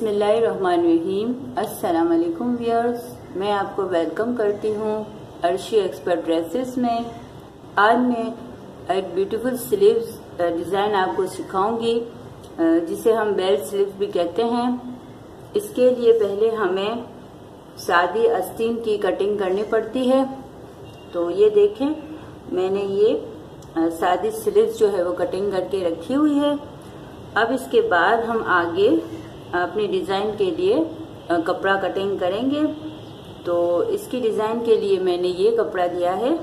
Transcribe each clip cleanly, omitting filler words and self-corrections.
बिस्मिल्लाहिर्रहमानिर्रहीम। अस्सलाम वालेकुम व्यूअर्स, मैं आपको वेलकम करती हूँ अर्शी एक्सपर्ट ड्रेसेस में। आज मैं एक ब्यूटीफुल स्लीव्स डिज़ाइन आपको सिखाऊंगी जिसे हम बेल स्लीव भी कहते हैं। इसके लिए पहले हमें सादी आस्तीन की कटिंग करनी पड़ती है। तो ये देखें, मैंने ये सादी स्लीव्स जो है वो कटिंग करके रखी हुई है। अब इसके बाद हम आगे अपनी डिज़ाइन के लिए कपड़ा कटिंग करेंगे। तो इसकी डिज़ाइन के लिए मैंने ये कपड़ा लिया है।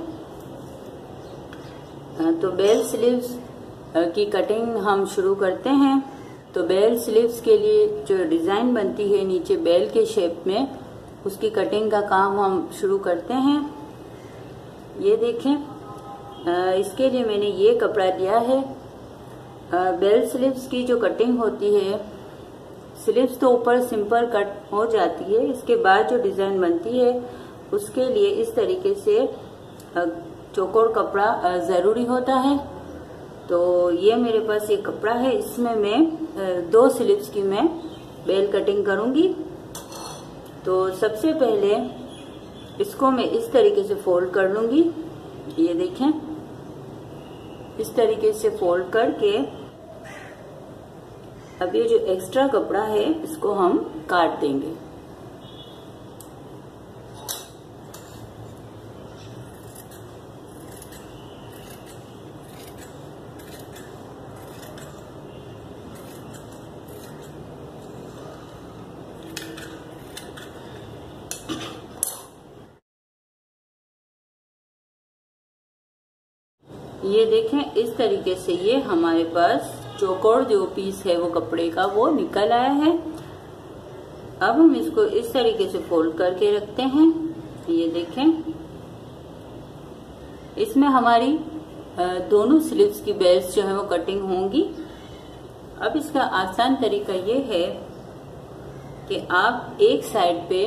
तो बेल स्लीव्स की कटिंग हम शुरू करते हैं। तो बेल स्लीव्स के लिए जो डिज़ाइन बनती है नीचे बेल के शेप में, उसकी कटिंग का काम हम शुरू करते हैं। ये देखें, इसके लिए मैंने ये कपड़ा लिया है। बेल स्लीव्स की जो कटिंग होती है, स्लीव्स तो ऊपर सिंपल कट हो जाती है, इसके बाद जो डिज़ाइन बनती है उसके लिए इस तरीके से चौकोर कपड़ा ज़रूरी होता है। तो ये मेरे पास एक कपड़ा है, इसमें मैं दो स्लीव्स की मैं बेल कटिंग करूँगी। तो सबसे पहले इसको मैं इस तरीके से फोल्ड कर लूँगी। ये देखें, इस तरीके से फोल्ड करके अब ये जो एक्स्ट्रा कपड़ा है इसको हम काट देंगे। ये देखें, इस तरीके से ये हमारे पास चौकोर जो पीस है वो कपड़े का वो निकल आया है। अब हम इसको इस तरीके से फोल्ड करके रखते हैं। ये देखें, इसमें हमारी दोनों स्लीव्स की बेल्स जो है वो कटिंग होंगी। अब इसका आसान तरीका ये है कि आप एक साइड पे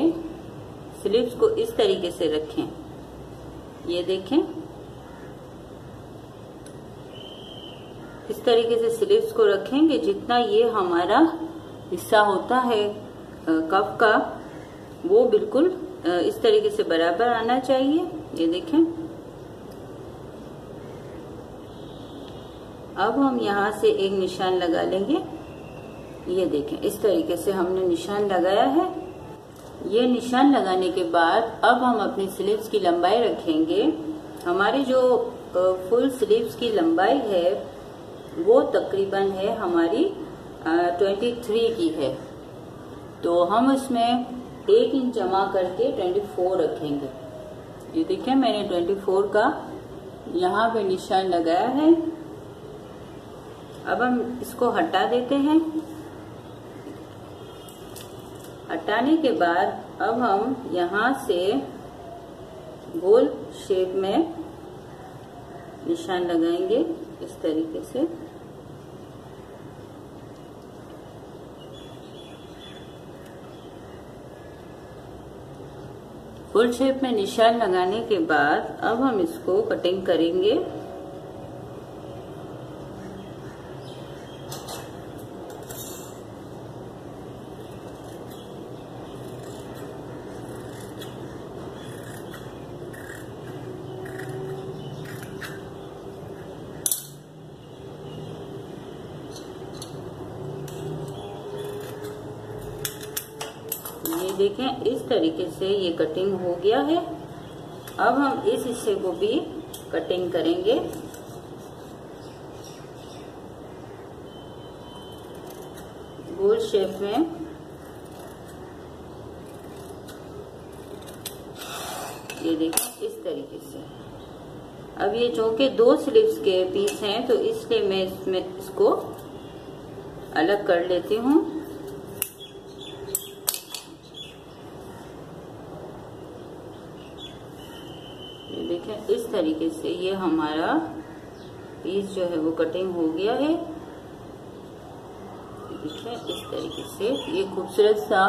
स्लीव्स को इस तरीके से रखें। ये देखें, इस तरीके से स्लीव्स को रखेंगे। जितना ये हमारा हिस्सा होता है कफ का, वो बिल्कुल इस तरीके से बराबर आना चाहिए। ये देखें, अब हम यहाँ से एक निशान लगा लेंगे। ये देखें, इस तरीके से हमने निशान लगाया है। ये निशान लगाने के बाद अब हम अपनी स्लीव्स की लंबाई रखेंगे। हमारी जो फुल स्लीव्स की लंबाई है वो तकरीबन है हमारी 23 की है। तो हम इसमें 1 इंच जमा करके 24 रखेंगे। ये देखिए, मैंने 24 का यहाँ पे निशान लगाया है। अब हम इसको हटा देते हैं। हटाने के बाद अब हम यहाँ से गोल शेप में निशान लगाएंगे इस तरीके से। फुल शेप में निशान लगाने के बाद अब हम इसको कटिंग करेंगे। देखें, इस तरीके से ये कटिंग हो गया है। अब हम इस हिस्से को भी कटिंग करेंगे। गोल शेप में ये देखें, इस तरीके से। अब ये चूंकि 2 स्लीव्स के पीस हैं तो इसलिए मैं इसमें इसको अलग कर लेती हूँ। देखें, इस तरीके से ये हमारा पीस जो है वो कटिंग हो गया है। देखें, इस तरीके से ये खूबसूरत सा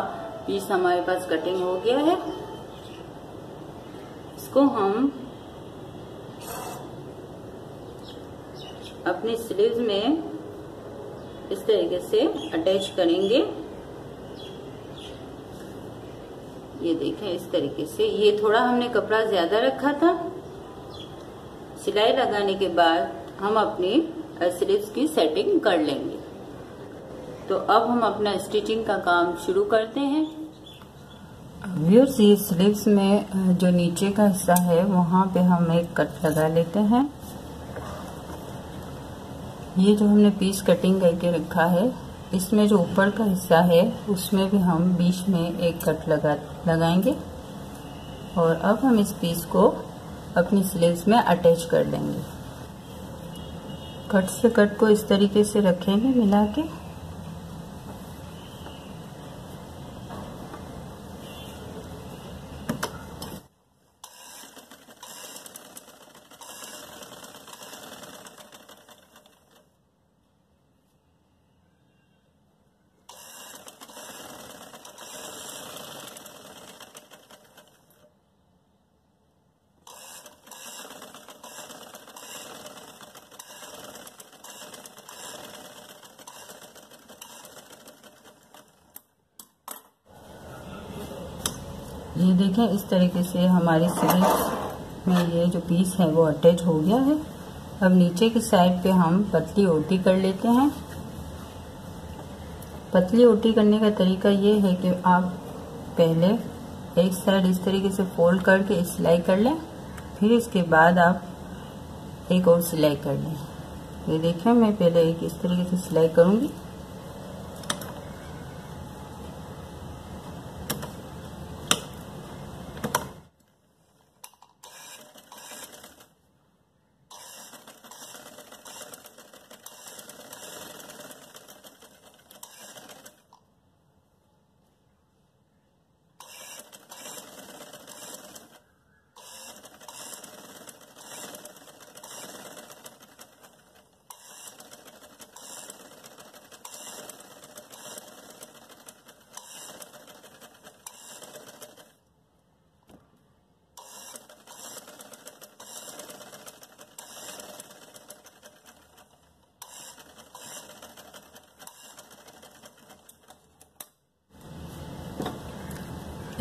पीस हमारे पास कटिंग हो गया है। इसको हम अपने स्लीव्स में इस तरीके से अटैच करेंगे। ये देखें इस तरीके से। ये थोड़ा हमने कपड़ा ज्यादा रखा था, सिलाई लगाने के बाद हम अपनी स्लीव्स की सेटिंग कर लेंगे। तो अब हम अपना स्टिचिंग का काम शुरू करते हैं। व्यूअर्स, ये स्लीव्स में जो नीचे का हिस्सा है वहां पे हम एक कट लगा लेते हैं। ये जो हमने पीस कटिंग करके रखा है, इसमें जो ऊपर का हिस्सा है उसमें भी हम बीच में एक कट लगाएंगे और अब हम इस पीस को अपनी स्लीव्स में अटैच कर लेंगे। कट से कट को इस तरीके से रखेंगे मिला के। ये देखें इस तरीके से हमारी स्लीव्स में ये जो पीस है वो अटैच हो गया है। अब नीचे की साइड पे हम पतली ओटी कर लेते हैं। पतली ओटी करने का तरीका ये है कि आप पहले एक साइड इस तरीके से फोल्ड करके सिलाई कर लें, फिर इसके बाद आप एक और सिलाई कर लें। ये देखें मैं पहले एक इस तरीके से सिलाई करूँगी।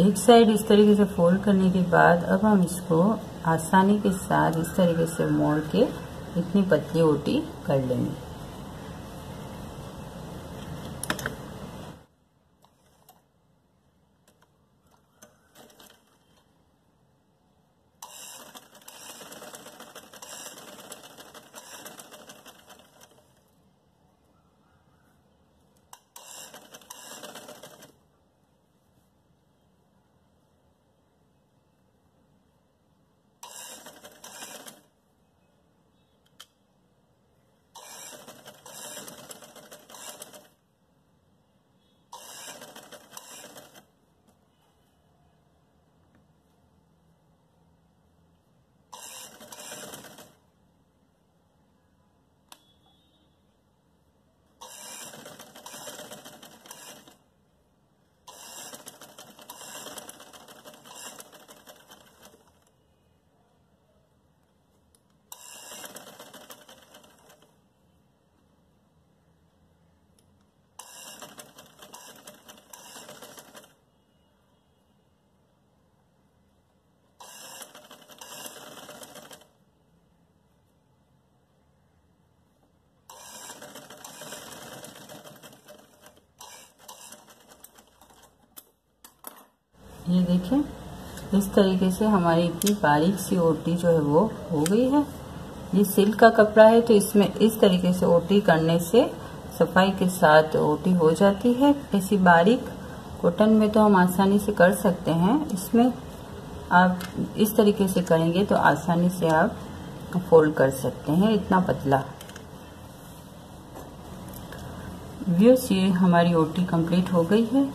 एक साइड इस तरीके से फोल्ड करने के बाद अब हम इसको आसानी के साथ इस तरीके से मोड़ के इतनी पतली ओटी कर लेंगे। ये देखें इस तरीके से हमारी इतनी बारीक सी ओटी जो है वो हो गई है। ये सिल्क का कपड़ा है तो इसमें इस तरीके से ओटी करने से सफाई के साथ ओटी हो जाती है। ऐसी बारीक कॉटन में तो हम आसानी से कर सकते हैं, इसमें आप इस तरीके से करेंगे तो आसानी से आप फोल्ड कर सकते हैं इतना पतला। व्यूअर्स, ये हमारी ओटी कंप्लीट हो गई है।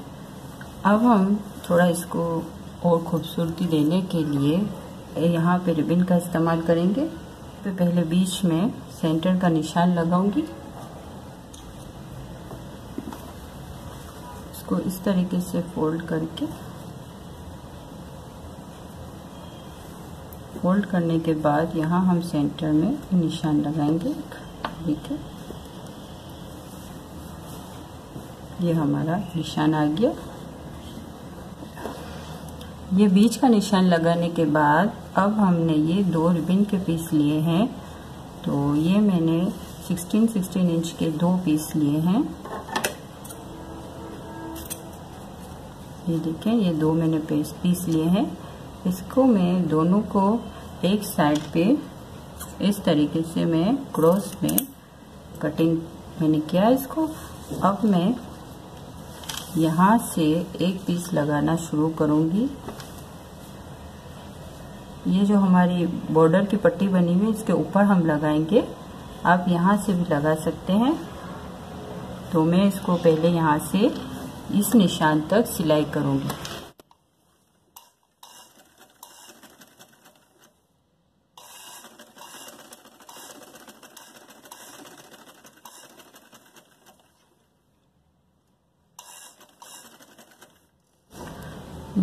अब हम थोड़ा इसको और खूबसूरती देने के लिए यहाँ पे रिबन का इस्तेमाल करेंगे। तो पहले बीच में सेंटर का निशान लगाऊंगी, इसको इस तरीके से फोल्ड करके, फोल्ड करने के बाद यहाँ हम सेंटर में निशान लगाएंगे। ठीक है, ये हमारा निशान आ गया। ये बीच का निशान लगाने के बाद अब हमने ये दो रिबन के पीस लिए हैं। तो ये मैंने 16-16 इंच के दो पीस लिए हैं। ये देखें, ये दो मैंने पीस लिए हैं। इसको मैं दोनों को एक साइड पे इस तरीके से मैं क्रॉस में कटिंग मैंने किया इसको। अब मैं यहाँ से एक पीस लगाना शुरू करूँगी। ये जो हमारी बॉर्डर की पट्टी बनी हुई है इसके ऊपर हम लगाएंगे। आप यहाँ से भी लगा सकते हैं। तो मैं इसको पहले यहाँ से इस निशान तक सिलाई करूँगी।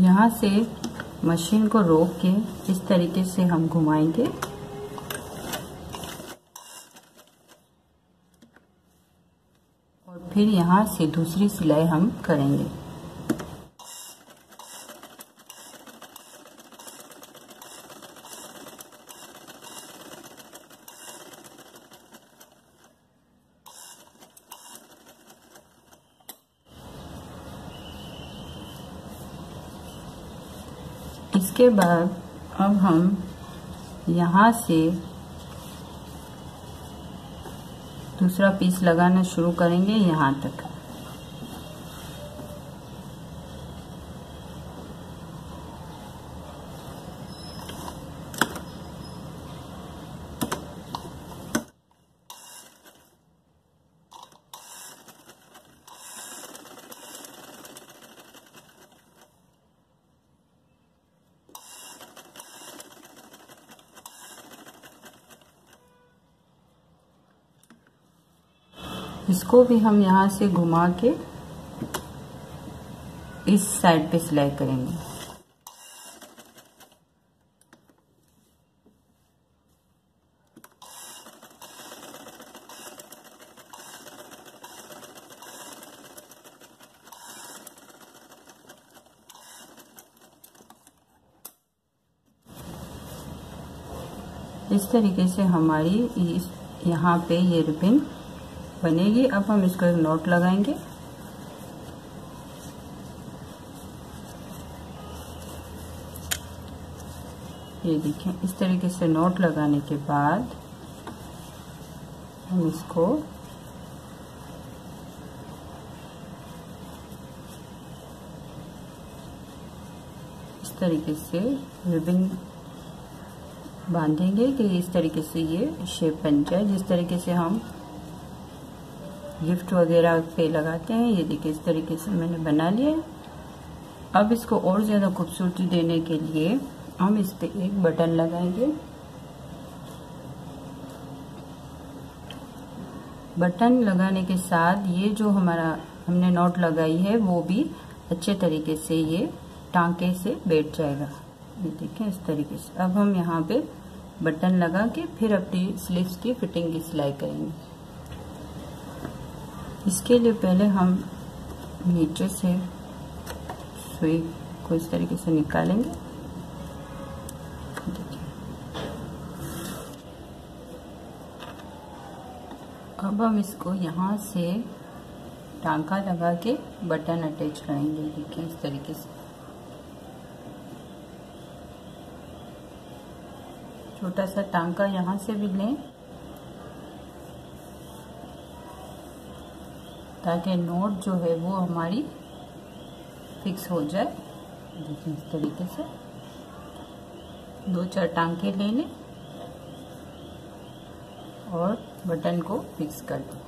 यहाँ से मशीन को रोक के इस तरीके से हम घुमाएंगे। और फिर यहाँ से दूसरी सिलाई हम करेंगे। इसके बाद अब हम यहाँ से दूसरा पीस लगाना शुरू करेंगे यहाँ तक। इसको भी हम यहाँ से घुमा के इस साइड पे सिलाई करेंगे। इस तरीके से हमारी यहाँ पे ये रिबन बनेगी। अब हम इसको एक नॉट लगाएंगे। ये देखें, इस तरीके से नॉट लगाने के बाद हम इसको इस तरीके से रिबन बांधेंगे कि इस तरीके से ये शेप बन जाए, जिस तरीके से हम गिफ्ट वगैरह पे लगाते हैं। ये देखिए, इस तरीके से मैंने बना लिया। अब इसको और ज़्यादा खूबसूरती देने के लिए हम इस पे एक बटन लगाएंगे। बटन लगाने के साथ ये जो हमने नॉट लगाई है वो भी अच्छे तरीके से ये टांके से बैठ जाएगा। ये देखें, इस तरीके से। अब हम यहाँ पे बटन लगा के फिर अपनी स्लीव्स की फिटिंग की सिलाई करेंगे। इसके लिए पहले हम नीचे से सुई को इस तरीके से निकालेंगे। अब हम इसको यहाँ से टांका लगा के बटन अटैच करेंगे। देखिए, इस तरीके से छोटा सा टांका यहाँ से भी लें ताकि नोट जो है वो हमारी फिक्स हो जाए। देखिए, इस तरीके से दो चार टांके ले लें और बटन को फिक्स कर दें।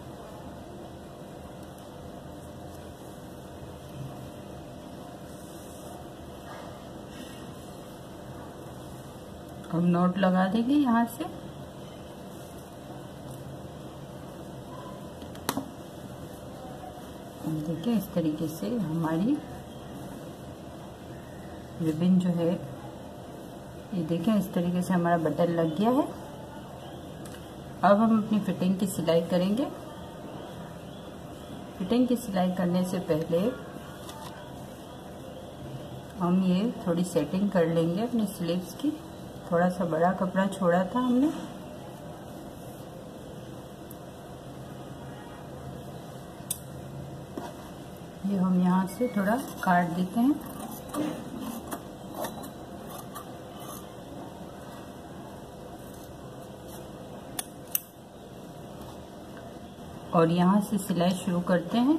हम नोट लगा देंगे यहाँ से। देखिए, इस तरीके से हमारी रिबन जो है, ये देखें, इस तरीके से हमारा बटन लग गया है। अब हम अपनी फिटिंग की सिलाई करेंगे। फिटिंग की सिलाई करने से पहले हम ये थोड़ी सेटिंग कर लेंगे अपने स्लीव्स की। थोड़ा सा बड़ा कपड़ा छोड़ा था हमने, ये हम यहाँ से थोड़ा काट देते हैं। और यहाँ से सिलाई शुरू करते हैं।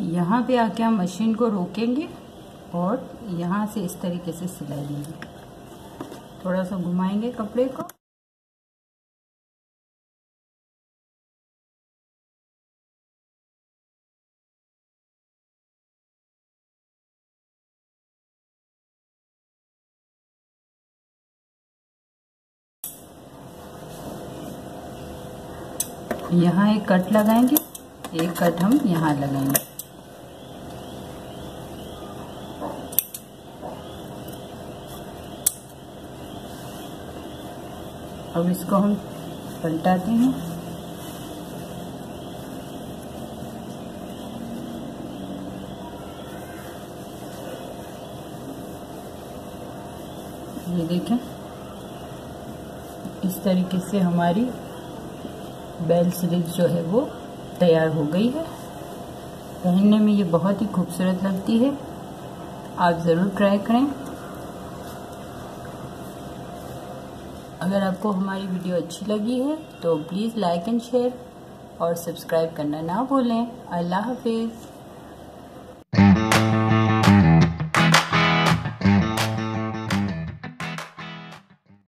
यहाँ पे आके हम मशीन को रोकेंगे और यहाँ से इस तरीके से सिलाई लेंगे। थोड़ा सा घुमाएंगे कपड़े को। यहाँ एक कट लगाएंगे, एक कट हम यहाँ लगाएंगे। अब इसको हम पलटाते हैं। ये देखें, इस तरीके से हमारी बेल स्लीव जो है वो तैयार हो गई है। पहनने में ये बहुत ही खूबसूरत लगती है, आप ज़रूर ट्राई करें। अगर आपको हमारी वीडियो अच्छी लगी है तो प्लीज़ लाइक एंड शेयर और सब्सक्राइब करना ना भूलें। अल्लाह हाफिज़।